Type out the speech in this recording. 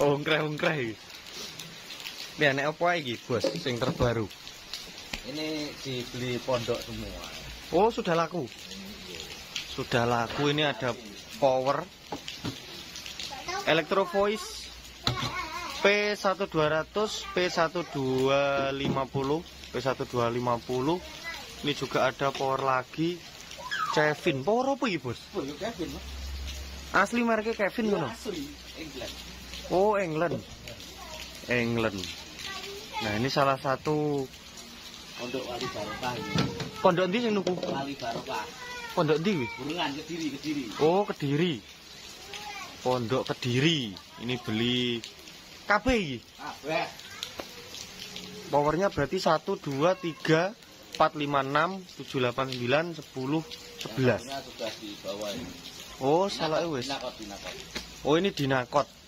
Hongkreh-hongkreh. Ini anak apa ini, bos? Yang terbaru. Ini dibeli pondok semua. Oh, sudah laku. Sudah laku. Ini ada power Electro-voice P1200, P1250. Ini juga ada power lagi. Kevin, power apa ya, bos? Kevin. Asli mereka Kevin mana? Asli, England. Oh, England. Nah, ini salah satu pondok Wali Barokah. Pondok ndi sing nuku? Wali Barokah. Pondok ndi? Burungan Kediri. Oh, Kediri. Pondok Kediri. Ini beli KB iki. Kabeh. Powernya berarti 1, 2, 3, 4, 5, 6, 7, 8, 9, 10, 11. Oh, salah wis. Oh, ini dinakot.